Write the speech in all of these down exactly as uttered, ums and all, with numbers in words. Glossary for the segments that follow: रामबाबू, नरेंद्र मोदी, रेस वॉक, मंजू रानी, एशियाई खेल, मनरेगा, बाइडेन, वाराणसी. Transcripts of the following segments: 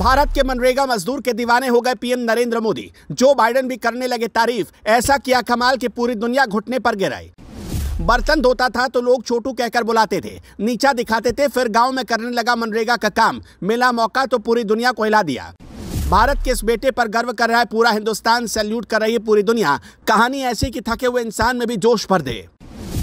भारत के मनरेगा मजदूर के दीवाने हो गए PM नरेंद्र मोदी। Joe बाइडेन भी करने लगे तारीफ, ऐसा किया कमाल कि पूरी दुनिया घुटने पर गिर आई। बर्तन धोता था तो लोग छोटू कहकर बुलाते थे, नीचा दिखाते थे, फिर गांव में करने लगा मनरेगा का काम। मिला मौका तो पूरी दुनिया को हिला दिया। भारत के इस बेटे पर गर्व कर रहा है पूरा हिंदुस्तान, सैल्यूट कर रही है पूरी दुनिया। कहानी ऐसी कि थके हुए इंसान में भी जोश भर दे।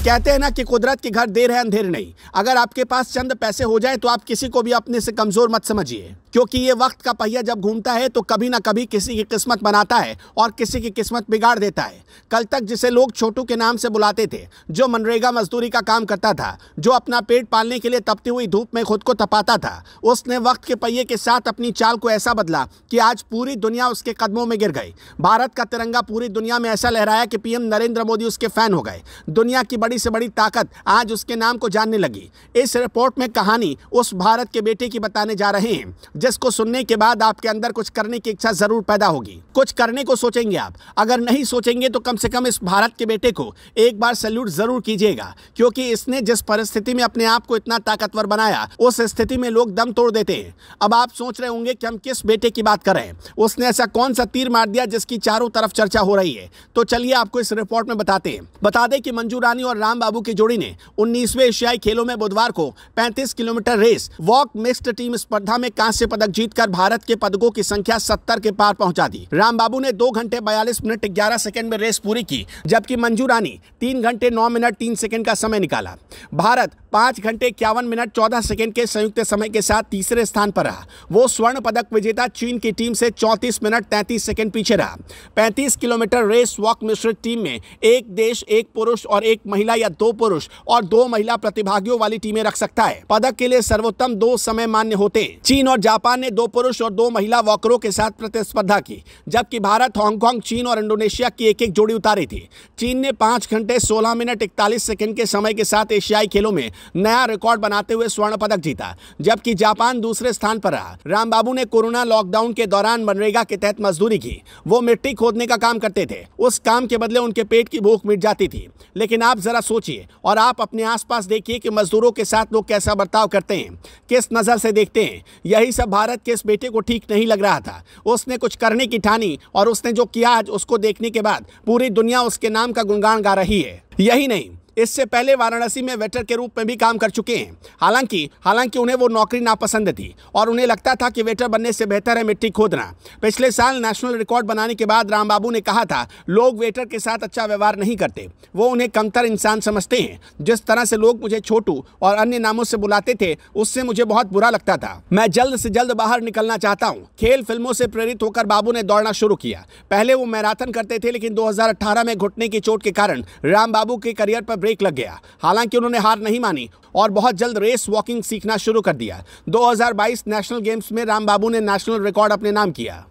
कहते हैं ना कि कुदरत के घर देर है अंधेर नहीं। अगर आपके पास चंद पैसे हो जाए तो आप किसी को भी अपने से कमजोर मत समझिए, क्योंकि ये वक्त का पहिया जब घूमता है तो कभी ना कभी किसी की किस्मत बनाता है और किसी की किस्मत बिगाड़ देता है। कल तक जिसे लोग छोटू के नाम से बुलाते थे, जो मनरेगा मजदूरी का काम करता था, जो अपना पेट पालने के लिए तपती हुई धूप में खुद को तपाता था, उसने वक्त के पहिए के साथ अपनी चाल को ऐसा बदला कि आज पूरी दुनिया उसके कदमों में गिर गई। भारत का तिरंगा पूरी दुनिया में ऐसा लहराया कि पीएम नरेंद्र मोदी उसके फैन हो गए। दुनिया की बड़ी से बड़ी ताकत आज उसके नाम को जानने लगी। इस रिपोर्ट में कहानी उस भारत के बेटे की बताने जा रहे हैं, जिसको सुनने के बाद आपके अंदर कुछ करने की इच्छा जरूर पैदा होगी। कुछ करने को सोचेंगे आप, अगर नहीं सोचेंगे तो कम से कम इस भारत के बेटे को एक बार सैल्यूट जरूर कीजिएगा, क्योंकि इसने जिस परिस्थिति में अपने आप को इतना ताकतवर बनाया, उस स्थिति में लोग दम तोड़ देते हैं। अब आप सोच रहे होंगे कि हम किस बेटे की बात कर रहे हैं, उसने ऐसा कौन सा तीर मार दिया जिसकी चारों तरफ चर्चा हो रही है। तो चलिए आपको इस रिपोर्ट में बताते हैं। बता दें कि मंजू रानी और रामबाबू की जोड़ी ने उन्नीसवें एशियाई खेलों में बुधवार को पैंतीस kilometre रेस वॉक mixed team स्पर्धा में कांस्य पदक जीतकर भारत के पदकों की संख्या सत्तर के पार पहुंचा दी। रामबाबू ने दो घंटे बयालीस मिनट ग्यारह सेकंड में रेस पूरी की, जबकि मंजू रानी तीन घंटे नौ मिनट तीन सेकंड का समय निकाला। भारत पांच घंटे इक्यावन मिनट चौदह सेकंड के संयुक्त समय के साथ तीसरे स्थान पर रहा। वो स्वर्ण पदक विजेता चीन की टीम से चौंतीस मिनट तैंतीस सेकंड पीछे रहा। पैंतीस किलोमीटर रेस वॉक मिश्रित टीम में एक देश, एक पुरुष और एक महिला या दो पुरुष और दो महिला प्रतिभागियों वाली टीमें रख सकता है। पदक के लिए सर्वोत्तम दो समय मान्य होते हैं। चीन और जापान ने दो पुरुष और दो महिला वॉकरों के साथ प्रतिस्पर्धा की, जबकि भारत हांगकांग, चीन और इंडोनेशिया की एक एक जोड़ी उतारी थी। चीन ने पांच घंटे सोलह मिनट इकतालीस सेकंड के समय के साथ एशियाई खेलों में नया रिकॉर्ड बनाते हुए स्वर्ण पदक जीता, जबकि जापान दूसरे स्थान पर रहा। रामबाबू ने कोरोना लॉकडाउन के दौरान मनरेगा के तहत मजदूरी की। वो मिट्टी खोदने का काम करते थे। उस काम के बदले उनके पेट की भूख मिट जाती थी। लेकिन आप जरा सोचिए और आप अपने आसपास देखिए कि मजदूरों के साथ लोग कैसा बर्ताव करते हैं, किस नजर से देखते हैं। यही सब भारत के इस बेटे को ठीक नहीं लग रहा था। उसने कुछ करने की ठानी और उसने जो किया आज, उसको देखने के बाद पूरी दुनिया उसके नाम का गुणगान गा रही है। यही नहीं, इससे पहले वाराणसी में वेटर के रूप में भी काम कर चुके हैं। हालांकि हालांकि उन्हें वो नौकरी नापसंद थी और उन्हें लगता था कि वेटर बनने से बेहतर है मिट्टी खोदना। पिछले साल नेशनल रिकॉर्ड बनाने के बाद रामबाबू ने कहा था, लोग वेटर के साथ अच्छा व्यवहार नहीं करते, वो उन्हें कमतर इंसान समझते हैं। जिस तरह से लोग मुझे छोटू और अन्य नामों से बुलाते थे, उससे मुझे बहुत बुरा लगता था। मैं जल्द से जल्द बाहर निकलना चाहता हूँ। खेल फिल्मों से प्रेरित होकर बाबू ने दौड़ना शुरू किया। पहले वो मैराथन करते थे, लेकिन दो हजार अठारह में घुटने की चोट के कारण रामबाबू के करियर पर ब्रेक लग गया। हालांकि उन्होंने हार नहीं मानी और बहुत जल्द रेस वॉकिंग सीखना शुरू कर दिया। दो हजार बाईस नेशनल गेम्स में रामबाबू ने नेशनल रिकॉर्ड अपने नाम किया।